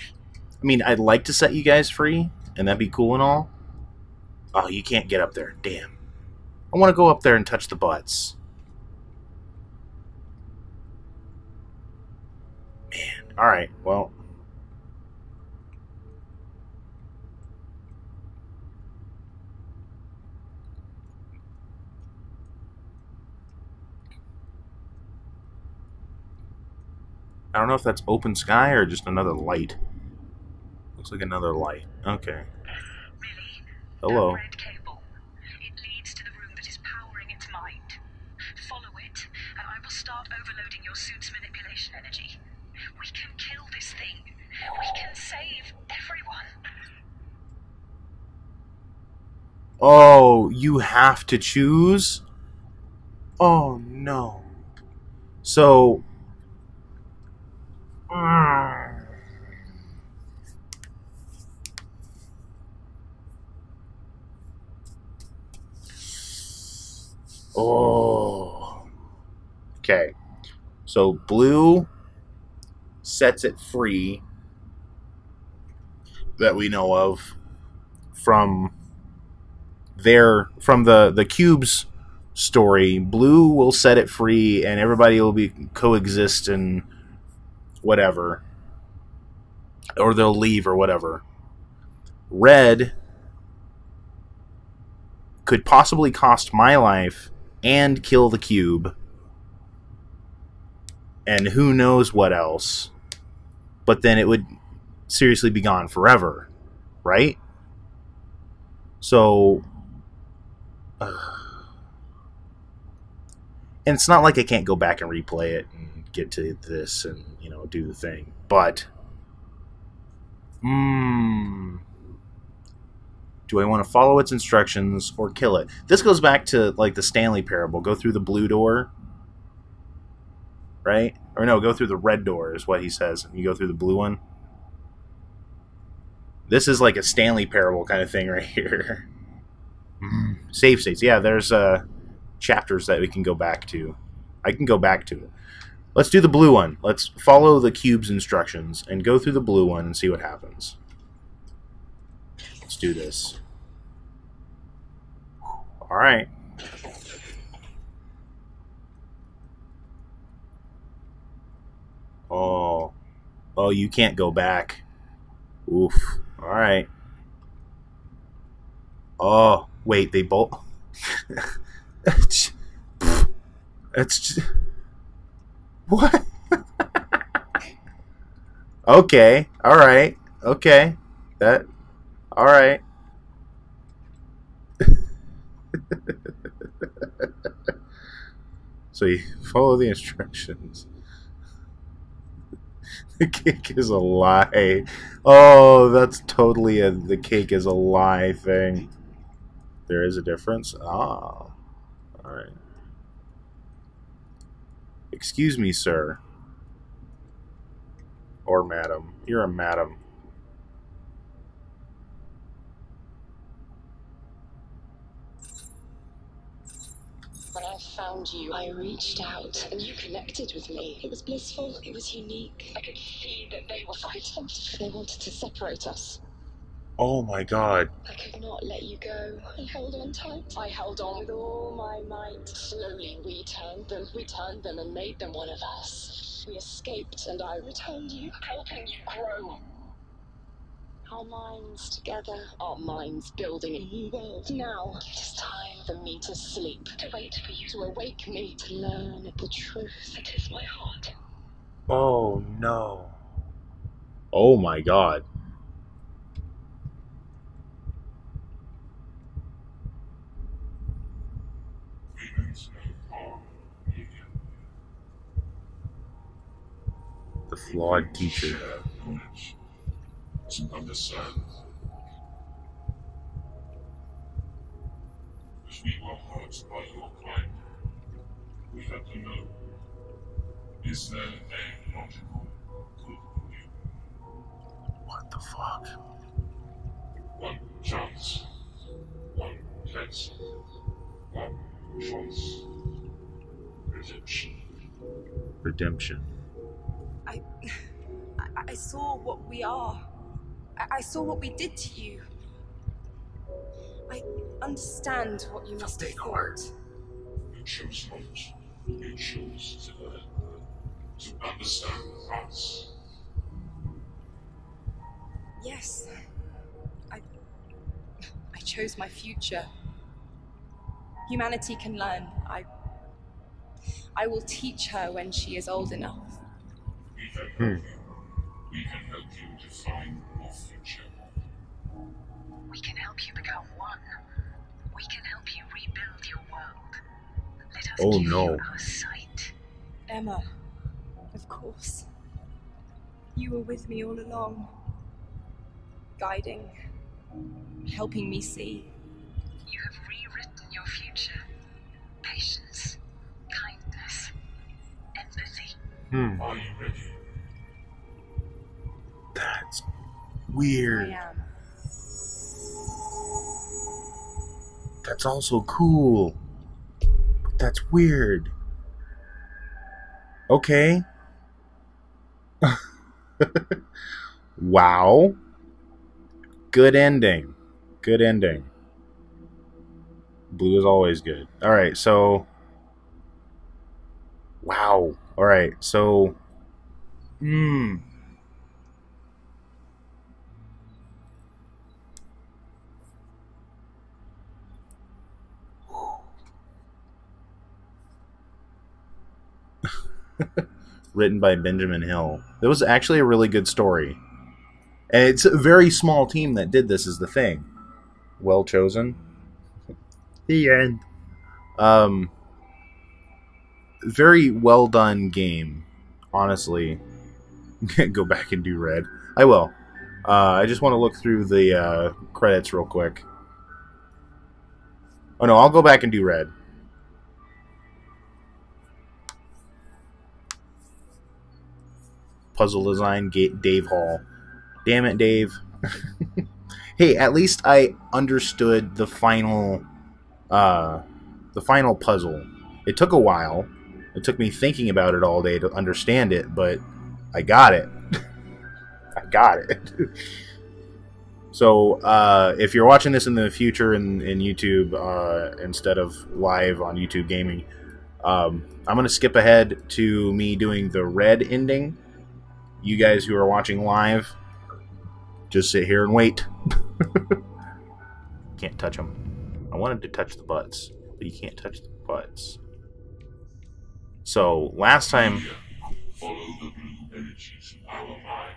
I mean, I'd like to set you guys free, and that'd be cool and all. Oh, you can't get up there. Damn. I want to go up there and touch the butts. Man. Alright, well... I don't know if that's open sky or just another light. Looks like another light. Okay. Really? Hello. That red cable. It leads to the room that is powering its mind. Follow it, and I will start overloading your suit's manipulation energy. We can kill this thing. We can save everyone. Oh, you have to choose? Oh, no. So... Oh. Okay. So blue sets it free that we know of from their from the Q.U.B.E.'s story. Blue will set it free and everybody will be coexist and whatever, or they'll leave or whatever. Red could possibly cost my life and kill the Q.U.B.E. and who knows what else, but then it would seriously be gone forever, right? So and it's not like I can't go back and replay it and get to this and, you know, do the thing. But Do I want to follow its instructions or kill it? This goes back to like the Stanley parable. Go through the blue door, right? Or no, go through the red door is what he says. You go through the blue one. This is like a Stanley parable kind of thing right here. Save states. Yeah, there's chapters that we can go back to. I can go back to it. Let's do the blue one. Let's follow the cube's instructions and go through the blue one and see what happens. Let's do this. All right. Oh, you can't go back. Oof. All right. Oh, wait, they both. That's just... What? Okay. All right. Okay. That. All right. So you follow the instructions. The cake is a lie. Oh, that's totally a the cake is a lie thing. There is a difference. Ah. All right. Excuse me, sir. Or madam. You're a madam. When I found you, I reached out and you connected with me. It was blissful. It was unique. I could see that they were frightened. They wanted to separate us. Oh my God. I could not let you go. I held on tight. I held on with all my might. Slowly we turned them and made them one of us. We escaped and I returned you, helping you grow. Our minds together, our minds building a new world. Now it is time for me to sleep, to wait for you to awake me, to learn the truth that is my heart. Oh no. Oh my God. The flawed teacher. As we were hurt by your kindness, we had to know. Is there a logical good you? What the fuck? One chance. One place. One choice. Redemption. Redemption. I saw what we are. I saw what we did to you. I understand what you must have thought. You chose knowledge. You chose to learn. To understand us. Yes. I chose my future. Humanity can learn. I will teach her when she is old enough. We can help you define your future. We can help you become one. We can help you rebuild your world. Let us give you our sight. Emma, of course. You were with me all along. Guiding. Helping me see. You have rewritten your future. Patience. Kindness. Empathy. Are you ready? That's weird. I am. That's also cool. But that's weird. Okay. Wow. Good ending. Good ending. Blue is always good. Alright, so... Wow. Alright, so... Written by Benjamin Hill. It was actually a really good story. And it's a very small team that did this is the thing. Well chosen. The end. Very well done game. Honestly. Go back and do red. I will. I just want to look through the credits real quick. Oh no, I'll go back and do red. Puzzle design, Dave Hall. Damn it, Dave. Hey, at least I understood the final puzzle. It took a while. It took me thinking about it all day to understand it, but I got it. I got it. So, if you're watching this in the future in YouTube, instead of live on YouTube Gaming, I'm going to skip ahead to me doing the red ending. You guys who are watching live, just sit here and wait. Can't touch them. I wanted to touch the butts, but you can't touch the butts. So, last time... Here, follow the blue energies of our mind.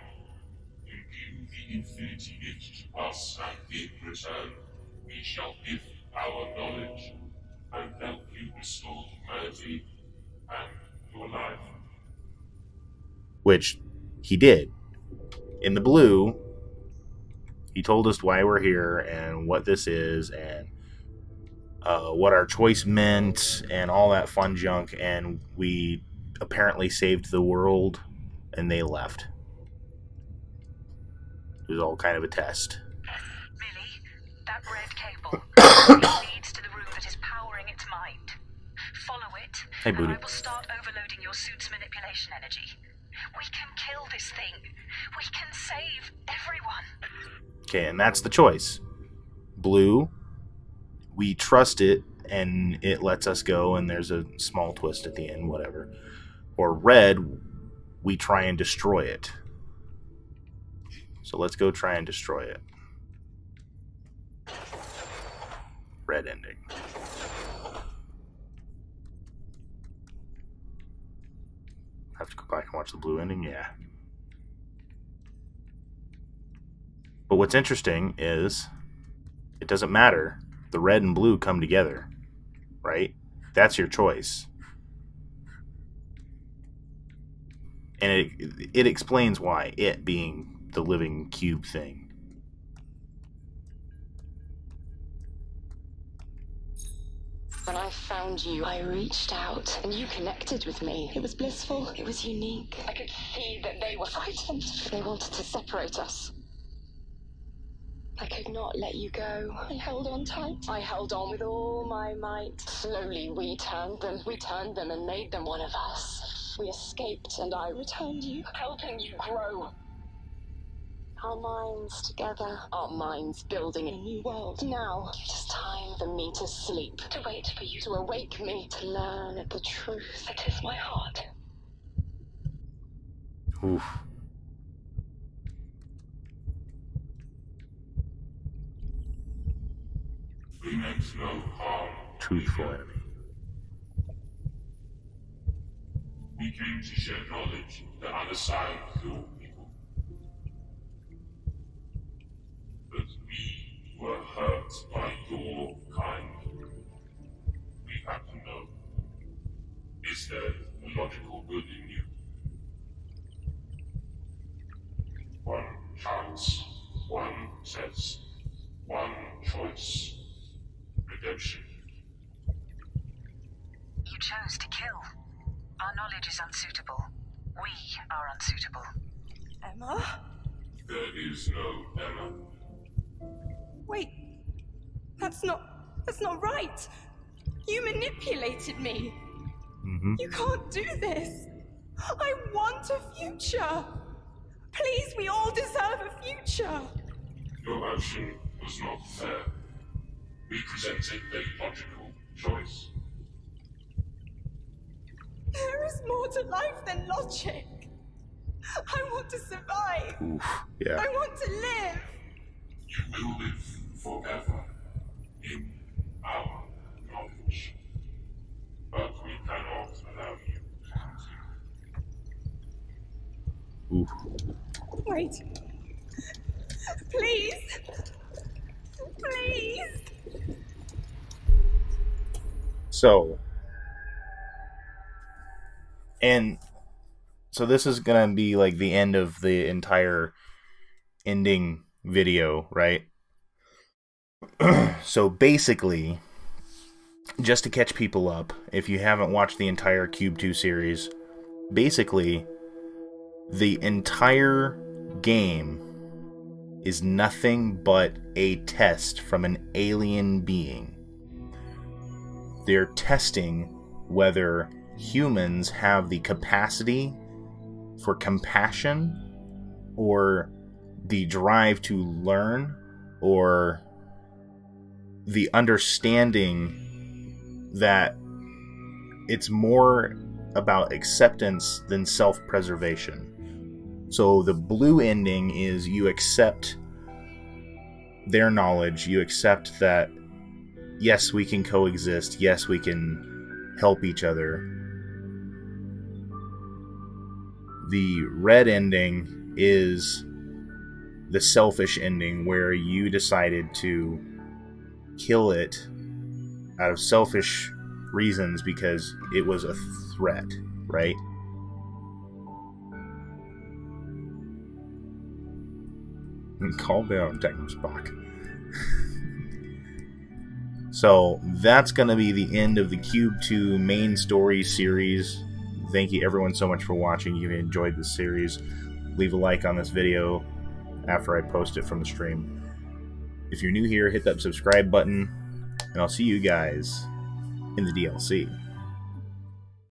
Imbue the infinity gifts to us, and in return, we shall give our knowledge, and help you restore humanity and your life. Which he did. In the blue, he told us why we're here and what this is and what our choice meant and all that fun junk, and we apparently saved the world and they left. It was all kind of a test. Lily, that red cable it leads to the room that is powering its mind. Follow it, hey, and I will start overloading your suit's manipulation energy. We can kill this thing. We can save everyone. Okay, and that's the choice. Blue, we trust it, and it lets us go, and there's a small twist at the end, whatever. Or red, we try and destroy it. So let's go try and destroy it. Red ending. Have to go back and watch the blue ending, yeah. But what's interesting is it doesn't matter. The red and blue come together, right? That's your choice. And it explains why, it being the living cube thing. When I found you, I reached out, and you connected with me. It was blissful. It was unique. I could see that they were frightened. They wanted to separate us. I could not let you go. I held on tight. I held on with all my might. Slowly, we turned them. We turned them and made them one of us. We escaped, and I returned you, helping you grow. Our minds together, our minds building a new world. Now, it is time for me to sleep, to wait for you to awake me, to learn the truth that is my heart. Oof. We make no harm. Truthful enemy. We came to share knowledge, the other side of the world. Were hurt by your kind. We have to know. Is there a logical good in you? One counts, one says, one choice. Redemption. You chose to kill. Our knowledge is unsuitable. We are unsuitable. Emma? There is no Emma. Wait, that's not right. You manipulated me. Mm-hmm. You can't do this. I want a future. Please, we all deserve a future. Your action was not fair. We presented a logical choice. There is more to life than logic. I want to survive. Oof, yeah. I want to live. You will live forever in our knowledge, but we cannot allow you to. Ooh. Wait. Please. Please. So. And so this is going to be like the end of the entire ending video, right? So basically, just to catch people up, if you haven't watched the entire Q.U.B.E. 2 series, basically, the entire game is nothing but a test from an alien being. They're testing whether humans have the capacity for compassion or the drive to learn or the understanding that it's more about acceptance than self-preservation. So the blue ending is you accept their knowledge, you accept that yes, we can coexist, yes, we can help each other. The red ending is the selfish ending where you decided to kill it out of selfish reasons because it was a threat, right? And called out Techno Spock. So that's going to be the end of the Q.U.B.E. 2 main story series. Thank you everyone so much for watching. If you enjoyed this series, leave a like on this video after I post it from the stream. If you're new here, hit that subscribe button, and I'll see you guys in the DLC.